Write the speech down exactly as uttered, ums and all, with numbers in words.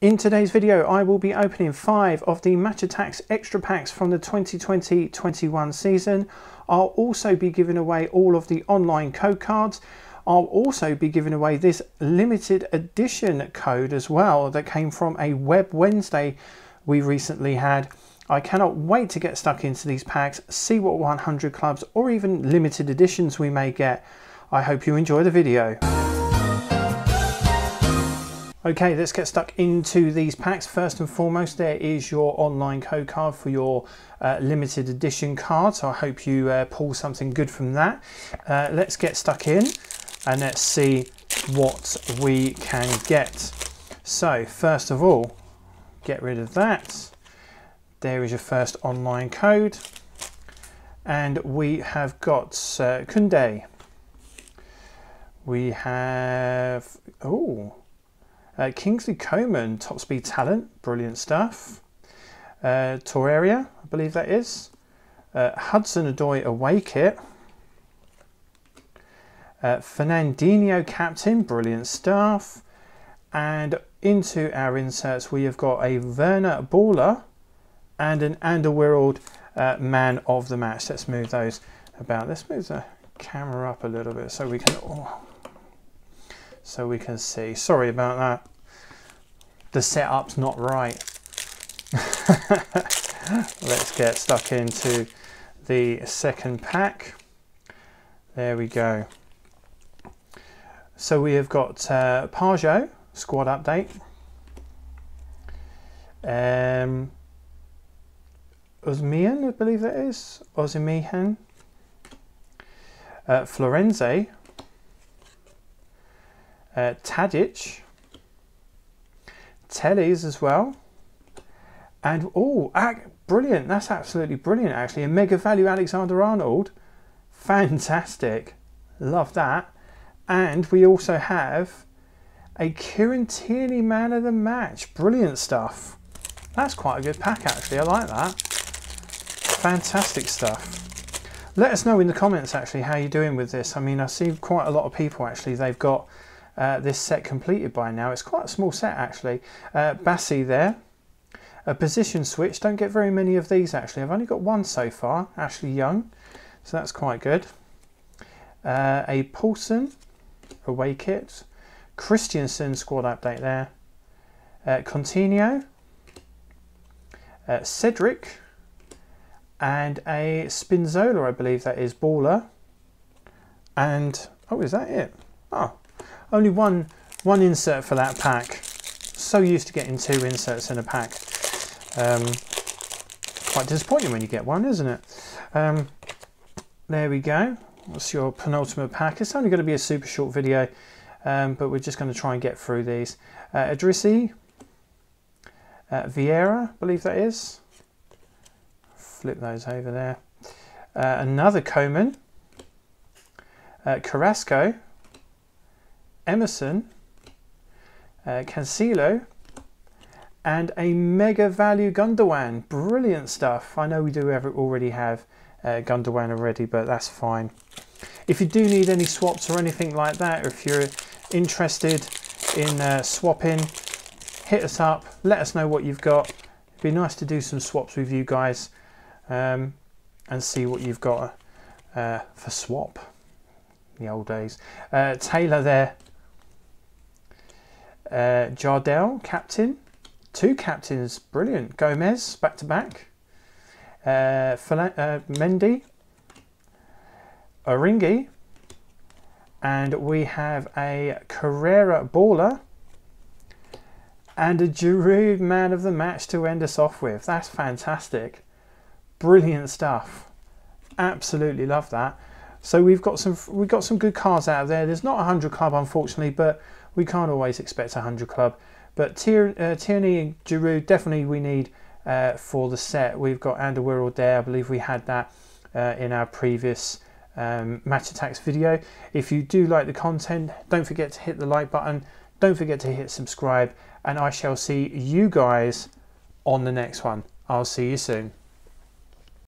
In today's video, I will be opening five of the Match Attax Extra Packs from the twenty twenty twenty-one season. I'll also be giving away all of the online code cards. I'll also be giving away this limited edition code as well that came from a Web Wednesday we recently had. I cannot wait to get stuck into these packs, see what one hundred clubs or even limited editions we may get. I hope you enjoy the video. Okay, let's get stuck into these packs. First and foremost, there is your online code card for your uh, limited edition card. So I hope you uh, pull something good from that. Uh, let's get stuck in and let's see what we can get. So first of all, get rid of that. There is your first online code. And we have got uh, Koundé. We have... oh. Uh, Kingsley Coman, top speed talent, brilliant stuff. Uh, Torreira, I believe that is. Uh, Hudson Adoy away kit. Uh, Fernandinho captain, brilliant stuff. And into our inserts we have got a Werner baller and an Anderwyroud uh, man of the match. Let's move those about. Let's move the camera up a little bit so we can... oh, so we can see. Sorry about that. The setup's not right. Let's get stuck into the second pack. There we go. So we have got uh, Pajot, squad update. Um, Osimhen, I believe that is. Osimhen. Uh, Florenzi. Uh, Tadic, Telles as well, and oh, brilliant, that's absolutely brilliant actually, a mega value Alexander-Arnold, fantastic, love that. And we also have a Kieran Tierney man of the match, brilliant stuff. That's quite a good pack actually, I like that, fantastic stuff. Let us know in the comments actually how you're doing with this. I mean, I see quite a lot of people actually, they've got Uh, this set completed by now. It's quite a small set actually. Uh, Bassi there, a position switch, don't get very many of these actually. I've only got one so far, Ashley Young, so that's quite good. Uh, a Paulson away kit, Christiansen squad update there, uh, Continio, uh, Cedric, and a Spinzola, I believe that is, baller. And oh, is that it? Oh, only one one insert for that pack. So used to getting two inserts in a pack. Um, quite disappointing when you get one, isn't it? Um, there we go. That's your penultimate pack. It's only going to be a super short video, um, but we're just going to try and get through these. Uh, Adrissi, uh, Vieira, I believe that is. Flip those over there. Uh, another Coman, uh, Carrasco, Emerson, uh, Cancelo, and a mega value Gundogan. Brilliant stuff. I know we do ever, already have uh, Gundogan already, but that's fine. If you do need any swaps or anything like that, or if you're interested in uh, swapping, hit us up. Let us know what you've got. It'd be nice to do some swaps with you guys um, and see what you've got uh, for swap. The old days. Uh, Taylor there. Uh, Jardel, captain, two captains, brilliant. Gomez, back to back. Uh, uh, Mendy, Oringi, and we have a Carrera baller and a Giroud man of the match to end us off with. That's fantastic, brilliant stuff. Absolutely love that. So we've got some we've got some good cards out of there. There's not one hundred club unfortunately, but we can't always expect one hundred club. But Tier, uh, Tierney and Giroud definitely we need uh, for the set. We've got Anderwyroud there. I believe we had that uh, in our previous um, Match Attax video. If you do like the content, don't forget to hit the like button. Don't forget to hit subscribe, and I shall see you guys on the next one. I'll see you soon.